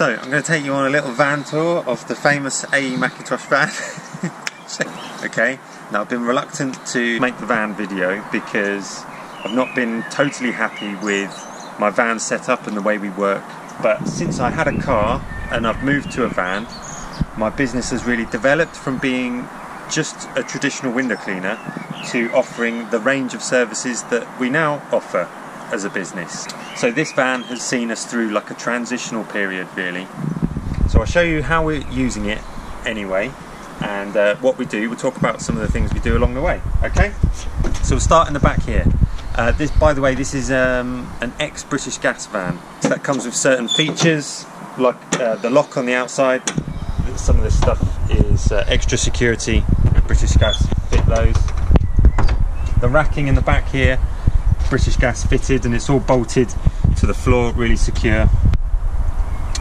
So I'm going to take you on a little van tour of the famous A.E. Mackintosh van. Okay, now I've been reluctant to make the van video because I've not been totally happy with my van setup and the way we work. But since I had a car and I've moved to a van, my business has really developed from being just a traditional window cleaner to offering the range of services that we now offer as a business. So this van has seen us through like a transitional period really. So I'll show you how we're using it anyway, and what we do. We'll talk about some of the things we do along the way. Okay, so we'll start in the back here. This, by the way, this is an ex-British Gas van, so that comes with certain features like the lock on the outside. Some of this stuff is extra security. British Gas fit those. The racking in the back here, British Gas fitted, and it's all bolted to the floor, really secure.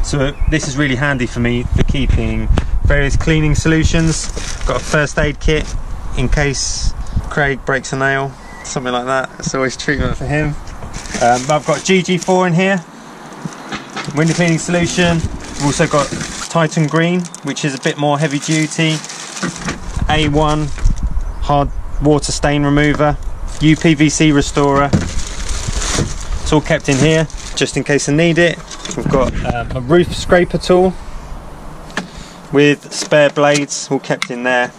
So this is really handy for me for keeping various cleaning solutions. Got a first aid kit in case Craig breaks a nail, something like that. It's always treatment for him. I've got GG4 in here, window cleaning solution. We've also got Titan green, which is a bit more heavy duty, A1 hard water stain remover, UPVC restorer. It's all kept in here just in case I need it. We've got a roof scraper tool with spare blades, all kept in there,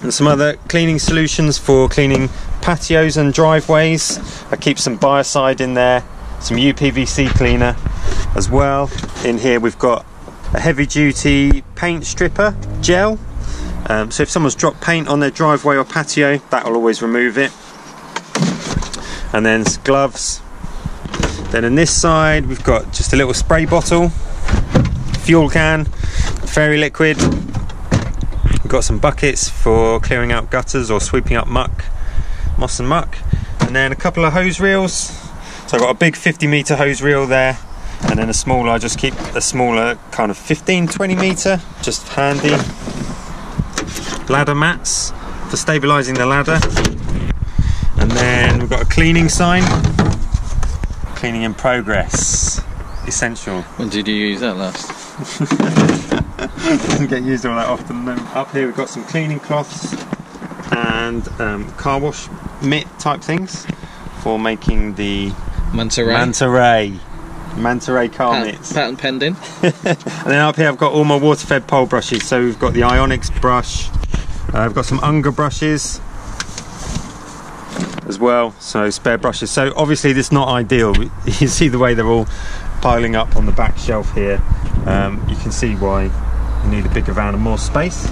and some other cleaning solutions for cleaning patios and driveways. I keep some biocide in there, some UPVC cleaner as well. In here we've got a heavy duty paint stripper gel. So if someone's dropped paint on their driveway or patio, that will always remove it. And then gloves. Then on this side we've got just a little spray bottle, fuel can, fairy liquid. We've got some buckets for clearing out gutters or sweeping up muck, moss and muck. And then a couple of hose reels. So I've got a big 50-meter hose reel there, and then a smaller. I just keep a smaller kind of 15-20 meter, just handy. Ladder mats for stabilizing the ladder, and then we've got a cleaning sign, cleaning in progress, essential. When did you use that last? Doesn't get used all that often. No. Up here we've got some cleaning cloths and car wash mitt type things for making the Manta Ray car mitts. Patent pending. And then up here I've got all my water fed pole brushes, so we've got the Ionic brush. I've got some Unger brushes as well, so spare brushes. So obviously this is not ideal. You see the way they're all piling up on the back shelf here. You can see why you need a bigger van and more space.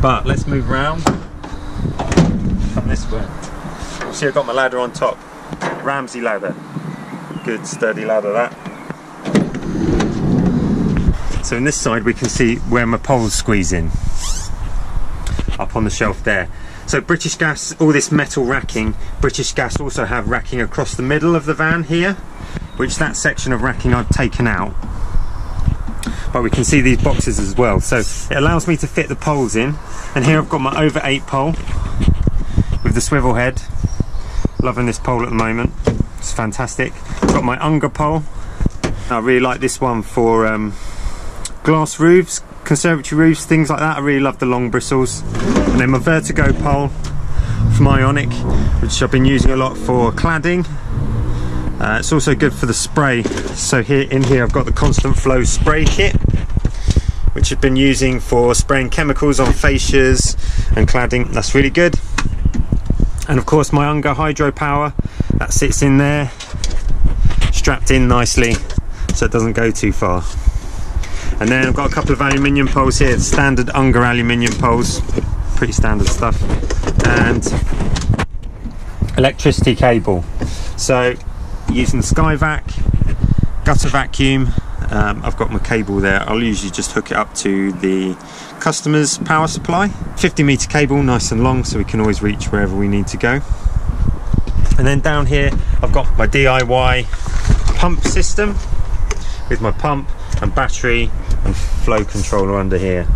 But let's move around. Come this way. See, I've got my ladder on top. Ramsay ladder. Good sturdy ladder that. So in this side we can see where my poles squeeze in. Up on the shelf there. So British Gas, all this metal racking, British Gas also have racking across the middle of the van here, which that section of racking I've taken out. But we can see these boxes as well, so it allows me to fit the poles in. And here I've got my over 8 pole with the swivel head. Loving this pole at the moment, it's fantastic. I've got my Unger pole. I really like this one for glass roofs, conservatory roofs, things like that. I really love the long bristles. And then my Vertigo pole from Ionic, which I've been using a lot for cladding. It's also good for the spray. So here, in here I've got the Constant Flow spray kit, which I've been using for spraying chemicals on fascias and cladding. That's really good. And of course my Unger Hydro Power, that sits in there, strapped in nicely so it doesn't go too far. And then I've got a couple of aluminium poles here, standard Unger aluminium poles, pretty standard stuff, and electricity cable. So using the Skyvac gutter vacuum, I've got my cable there. I'll usually just hook it up to the customer's power supply. 50-meter cable, nice and long, so we can always reach wherever we need to go. And then down here I've got my DIY pump system with my pump and battery and flow controller under here.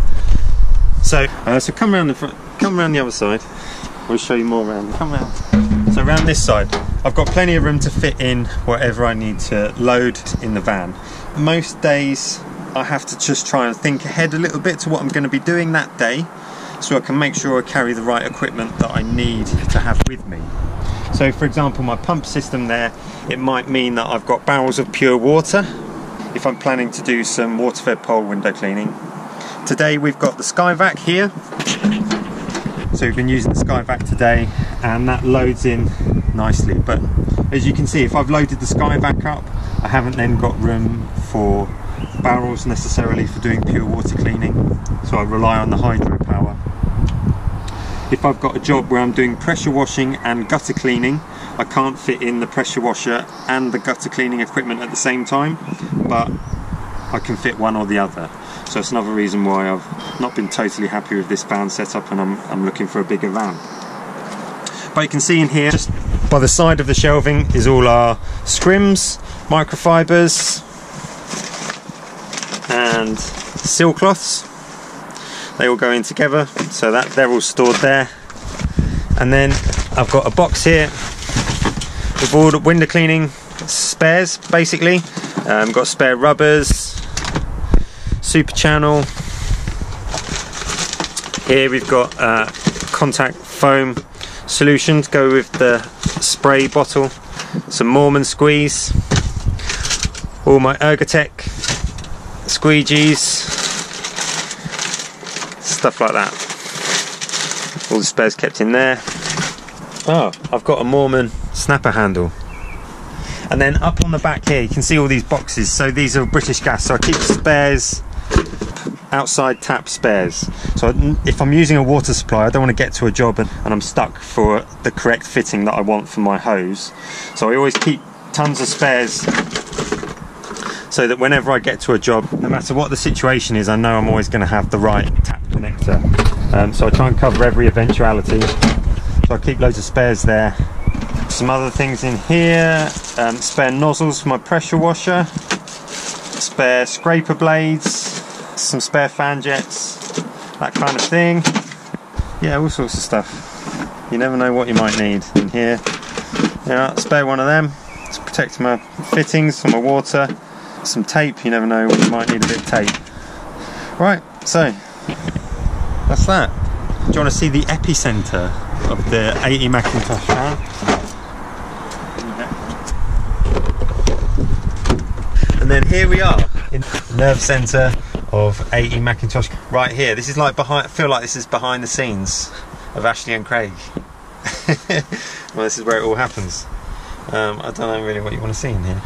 So so come around the other side. We'll show you more around. Come around. So around this side I've got plenty of room to fit in whatever I need to load in the van. Most days I have to just try and think ahead a little bit to what I'm going to be doing that day, so I can make sure I carry the right equipment that I need to have with me. So for example, my pump system there, it might mean that I've got barrels of pure water if I'm planning to do some water-fed pole window cleaning. Today we've got the Skyvac here. So we've been using the Skyvac today and that loads in nicely. But as you can see, if I've loaded the Skyvac up, I haven't then got room for barrels necessarily for doing pure water cleaning. So I rely on the hydro power. If I've got a job where I'm doing pressure washing and gutter cleaning, I can't fit in the pressure washer and the gutter cleaning equipment at the same time, but I can fit one or the other. So it's another reason why I've not been totally happy with this van setup, and I'm looking for a bigger van. But you can see in here, just by the side of the shelving, is all our scrims, microfibers, and seal cloths. They all go in together, so that they're all stored there. And then I've got a box here with all the window cleaning spares, basically. Got spare rubbers, super channel. Here we've got contact foam solution to go with the spray bottle, some Mormon squeeze, all my Ergotec squeegees, stuff like that. All the spares kept in there. Oh, I've got a Mormon snapper handle. And then up on the back here you can see all these boxes. So these are British Gas, so I keep spares, outside tap spares. So if I'm using a water supply, I don't want to get to a job and I'm stuck for the correct fitting that I want for my hose. So I always keep tons of spares, so that whenever I get to a job, no matter what the situation is, I know I'm always going to have the right tap connector. So I try and cover every eventuality. So I keep loads of spares there. Some other things in here, spare nozzles for my pressure washer, spare scraper blades, some spare fan jets, that kind of thing. Yeah, all sorts of stuff. You never know what you might need in here. Yeah, spare one of them to protect my fittings from my water. Some tape, you never know, we might need a bit of tape. Right, so that's that. Do you want to see the epicenter of the A.E. Mackintosh van? Okay. And then here we are in the nerve center of A.E. Mackintosh right here. This is like behind, I feel like this is behind the scenes of Ashley and Craig. Well, this is where it all happens. I don't know really what you want to see in here.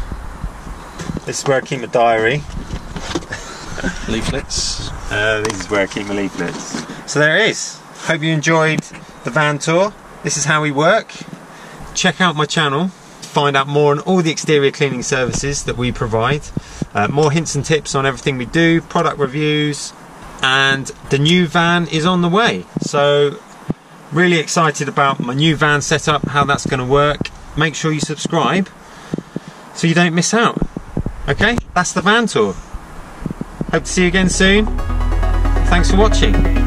This is where I keep my diary. Leaflets. This is where I keep my leaflets. So there it is. Hope you enjoyed the van tour. This is how we work. Check out my channel to find out more on all the exterior cleaning services that we provide. More hints and tips on everything we do, product reviews, and the new van is on the way. So really excited about my new van setup, how that's going to work. Make sure you subscribe so you don't miss out. Okay, that's the van tour. Hope to see you again soon. Thanks for watching.